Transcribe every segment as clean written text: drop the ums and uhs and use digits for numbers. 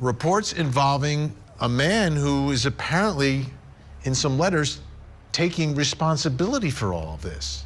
reports involving a man who is apparently, in some letters, taking responsibility for all of this.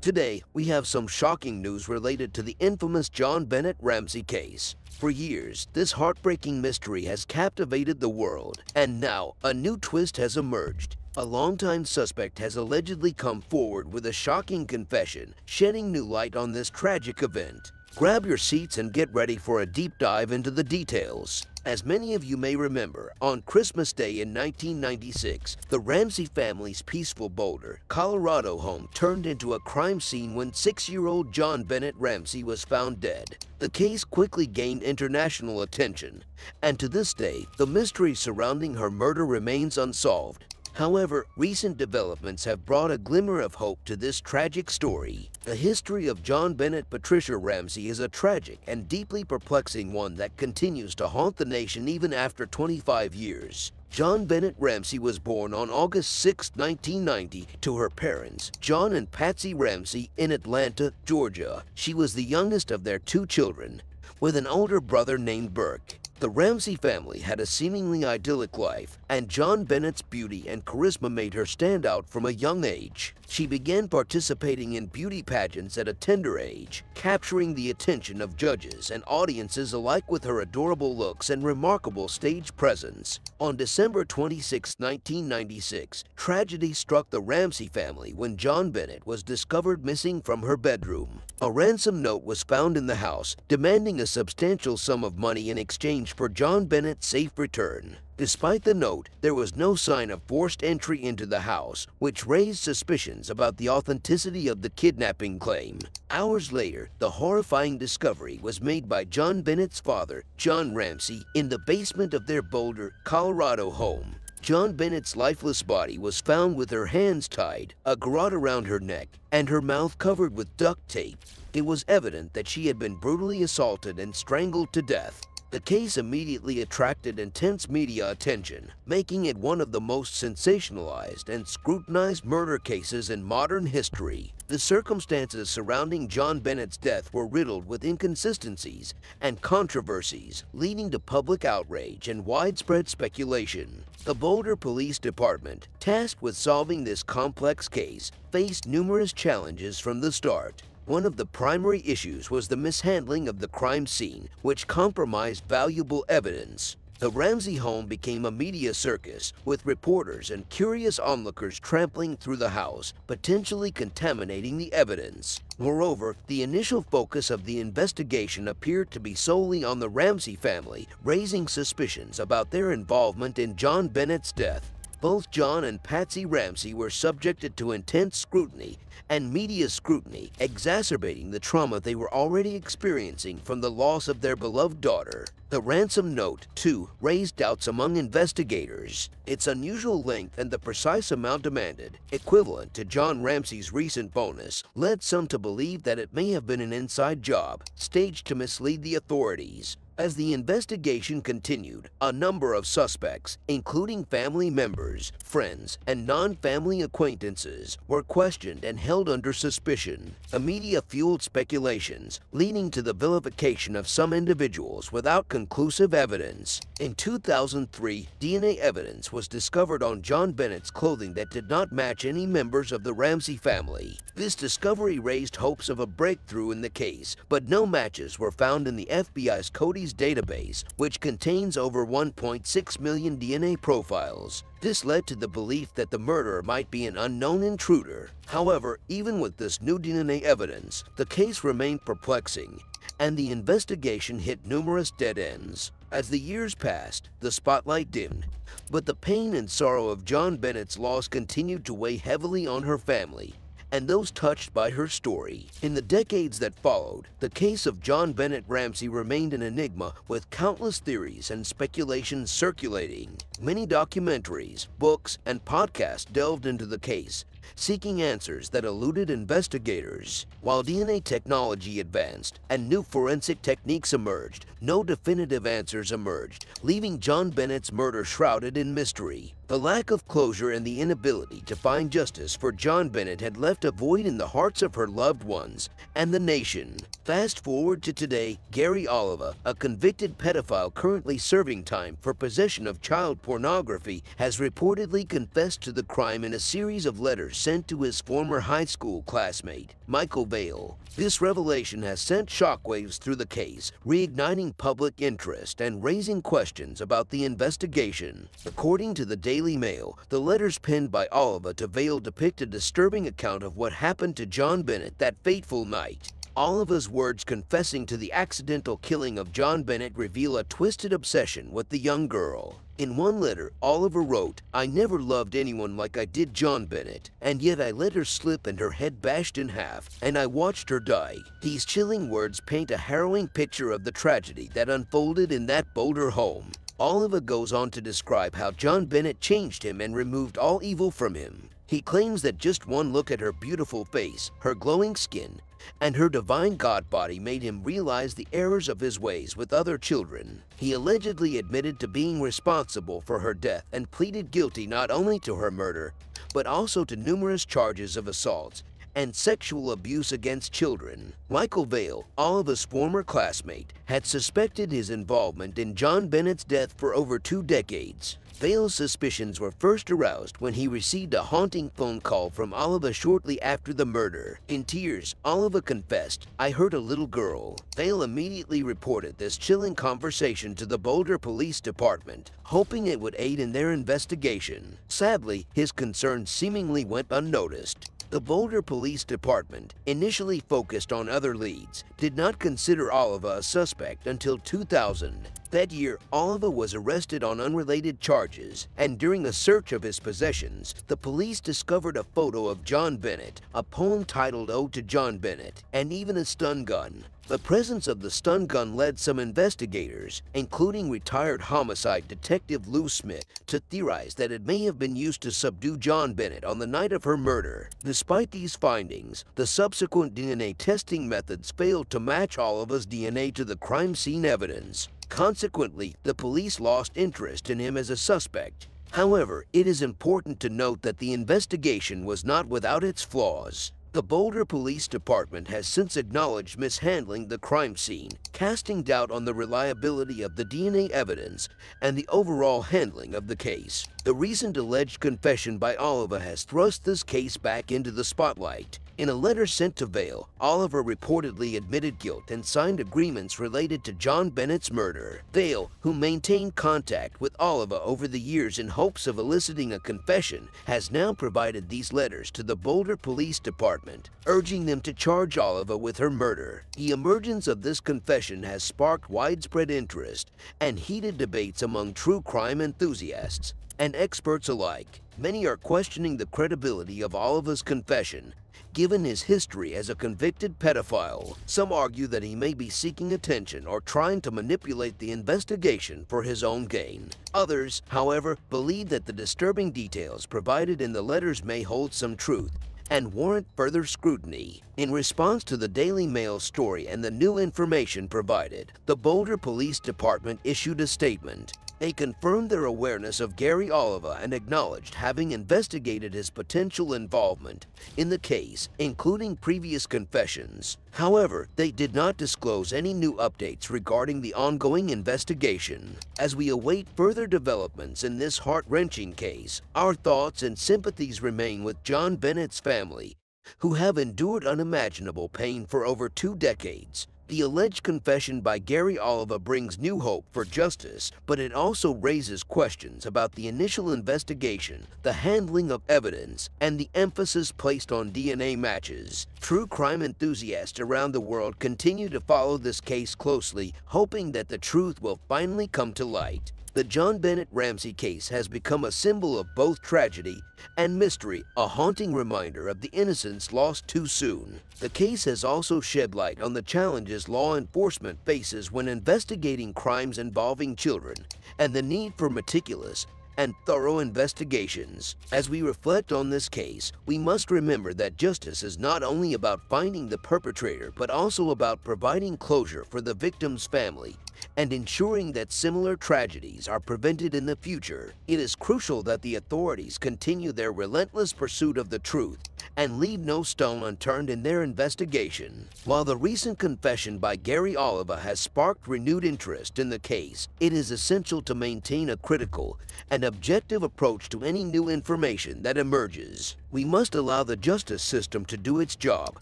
Today, we have some shocking news related to the infamous JonBenét Ramsey case. For years, this heartbreaking mystery has captivated the world, and now a new twist has emerged. A longtime suspect has allegedly come forward with a shocking confession, shedding new light on this tragic event. Grab your seats and get ready for a deep dive into the details. As many of you may remember, on Christmas Day in 1996, the Ramsey family's peaceful Boulder, Colorado home turned into a crime scene when 6-year-old JonBenét Ramsey was found dead. The case quickly gained international attention, and to this day, the mystery surrounding her murder remains unsolved. However, recent developments have brought a glimmer of hope to this tragic story. The history of JonBenét Patricia Ramsey is a tragic and deeply perplexing one that continues to haunt the nation even after 25 years. JonBenét Ramsey was born on August 6, 1990, to her parents, John and Patsy Ramsey, in Atlanta, Georgia. She was the youngest of their 2 children, with an older brother named Burke. The Ramsey family had a seemingly idyllic life, and JonBenét's beauty and charisma made her stand out from a young age. She began participating in beauty pageants at a tender age, capturing the attention of judges and audiences alike with her adorable looks and remarkable stage presence. On December 26, 1996, tragedy struck the Ramsey family when JonBenét was discovered missing from her bedroom. A ransom note was found in the house, demanding a substantial sum of money in exchange for JonBenét's safe return. Despite the note, there was no sign of forced entry into the house, which raised suspicions about the authenticity of the kidnapping claim. Hours later, the horrifying discovery was made by JonBenét's father, John Ramsey, in the basement of their Boulder, Colorado home. JonBenét's lifeless body was found with her hands tied, a garrote around her neck, and her mouth covered with duct tape. It was evident that she had been brutally assaulted and strangled to death. The case immediately attracted intense media attention, making it one of the most sensationalized and scrutinized murder cases in modern history. The circumstances surrounding JonBenét's death were riddled with inconsistencies and controversies, leading to public outrage and widespread speculation. The Boulder Police Department, tasked with solving this complex case, faced numerous challenges from the start. One of the primary issues was the mishandling of the crime scene, which compromised valuable evidence. The Ramsey home became a media circus, with reporters and curious onlookers trampling through the house, potentially contaminating the evidence. Moreover, the initial focus of the investigation appeared to be solely on the Ramsey family, raising suspicions about their involvement in JonBenét's death. Both John and Patsy Ramsey were subjected to intense scrutiny and media scrutiny, exacerbating the trauma they were already experiencing from the loss of their beloved daughter. The ransom note, too, raised doubts among investigators. Its unusual length and the precise amount demanded, equivalent to John Ramsey's recent bonus, led some to believe that it may have been an inside job, staged to mislead the authorities. As the investigation continued, a number of suspects, including family members, friends, and non-family acquaintances, were questioned and held under suspicion. The media fueled speculations, leading to the vilification of some individuals without conclusive evidence. In 2003, DNA evidence was discovered on JonBenét's clothing that did not match any members of the Ramsey family. This discovery raised hopes of a breakthrough in the case, but no matches were found in the FBI's CODIS database, which contains over 1.6 million DNA profiles. This led to the belief that the murderer might be an unknown intruder. However, even with this new DNA evidence, the case remained perplexing, and the investigation hit numerous dead ends. As the years passed, the spotlight dimmed, but the pain and sorrow of JonBenét's loss continued to weigh heavily on her family and those touched by her story. In the decades that followed, the case of JonBenét Ramsey remained an enigma, with countless theories and speculations circulating. Many documentaries, books, and podcasts delved into the case, seeking answers that eluded investigators. While DNA technology advanced and new forensic techniques emerged, no definitive answers emerged, leaving JonBenét's murder shrouded in mystery. The lack of closure and the inability to find justice for JonBenét had left a void in the hearts of her loved ones and the nation. Fast forward to today, Gary Oliva, a convicted pedophile currently serving time for possession of child pornography, has reportedly confessed to the crime in a series of letters sent to his former high school classmate, Michael Vale. This revelation has sent shockwaves through the case, reigniting public interest and raising questions about the investigation. According to the Daily Mail, the letters penned by Oliva to Vale depict a disturbing account of what happened to JonBenét that fateful night. Oliva's words confessing to the accidental killing of JonBenét reveal a twisted obsession with the young girl. In one letter, Oliva wrote, "I never loved anyone like I did JonBenét, and yet I let her slip and her head bashed in half, and I watched her die." These chilling words paint a harrowing picture of the tragedy that unfolded in that Boulder home. Oliva goes on to describe how JonBenét changed him and removed all evil from him. He claims that just one look at her beautiful face, her glowing skin, and her divine God body made him realize the errors of his ways with other children. He allegedly admitted to being responsible for her death and pleaded guilty not only to her murder, but also to numerous charges of assault and sexual abuse against children. Michael Vale, Oliva's former classmate, had suspected his involvement in JonBenét's death for over 2 decades. Vale's suspicions were first aroused when he received a haunting phone call from Oliva shortly after the murder. In tears, Oliva confessed, "I heard a little girl." Vale immediately reported this chilling conversation to the Boulder Police Department, hoping it would aid in their investigation. Sadly, his concerns seemingly went unnoticed. The Boulder Police Department, initially focused on other leads, did not consider Oliva a suspect until 2000. That year, Oliva was arrested on unrelated charges, and during a search of his possessions, the police discovered a photo of JonBenét, a poem titled "Ode to JonBenét," and even a stun gun. The presence of the stun gun led some investigators, including retired homicide detective Lou Smit, to theorize that it may have been used to subdue JonBenét on the night of her murder. Despite these findings, the subsequent DNA testing methods failed to match Oliva's DNA to the crime scene evidence. Consequently, the police lost interest in him as a suspect. However, it is important to note that the investigation was not without its flaws. The Boulder Police Department has since acknowledged mishandling the crime scene, casting doubt on the reliability of the DNA evidence and the overall handling of the case. The recent alleged confession by Oliva has thrust this case back into the spotlight. In a letter sent to Vale, Oliva reportedly admitted guilt and signed agreements related to JonBenét's murder. Vale, who maintained contact with Oliva over the years in hopes of eliciting a confession, has now provided these letters to the Boulder Police Department, urging them to charge Oliva with her murder. The emergence of this confession has sparked widespread interest and heated debates among true crime enthusiasts and experts alike. Many are questioning the credibility of Oliva's confession, given his history as a convicted pedophile. Some argue that he may be seeking attention or trying to manipulate the investigation for his own gain. Others, however, believe that the disturbing details provided in the letters may hold some truth and warrant further scrutiny. In response to the Daily Mail story and the new information provided, the Boulder Police Department issued a statement. They confirmed their awareness of Gary Oliva and acknowledged having investigated his potential involvement in the case, including previous confessions. However, they did not disclose any new updates regarding the ongoing investigation. As we await further developments in this heart-wrenching case, our thoughts and sympathies remain with JonBenét's family, who have endured unimaginable pain for over 2 decades. The alleged confession by Gary Oliva brings new hope for justice, but it also raises questions about the initial investigation, the handling of evidence, and the emphasis placed on DNA matches. True crime enthusiasts around the world continue to follow this case closely, hoping that the truth will finally come to light. The JonBenét Ramsey case has become a symbol of both tragedy and mystery, a haunting reminder of the innocence lost too soon. The case has also shed light on the challenges law enforcement faces when investigating crimes involving children and the need for meticulous and thorough investigations. As we reflect on this case, we must remember that justice is not only about finding the perpetrator, but also about providing closure for the victim's family and ensuring that similar tragedies are prevented in the future, it is crucial that the authorities continue their relentless pursuit of the truth and leave no stone unturned in their investigation. While the recent confession by Gary Oliva has sparked renewed interest in the case, it is essential to maintain a critical and objective approach to any new information that emerges. We must allow the justice system to do its job,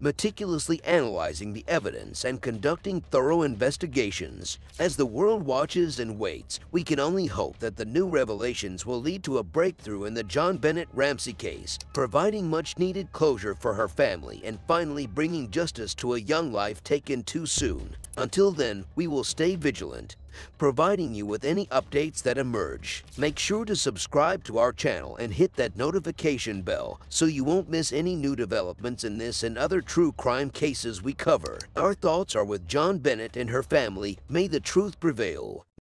meticulously analyzing the evidence and conducting thorough investigations. As the world watches and waits, we can only hope that the new revelations will lead to a breakthrough in the JonBenét Ramsey case, providing much-needed closure for her family and finally bringing justice to a young life taken too soon. Until then, we will stay vigilant, providing you with any updates that emerge. Make sure to subscribe to our channel and hit that notification bell so you won't miss any new developments in this and other true crime cases we cover. Our thoughts are with JonBenét and her family. May the truth prevail.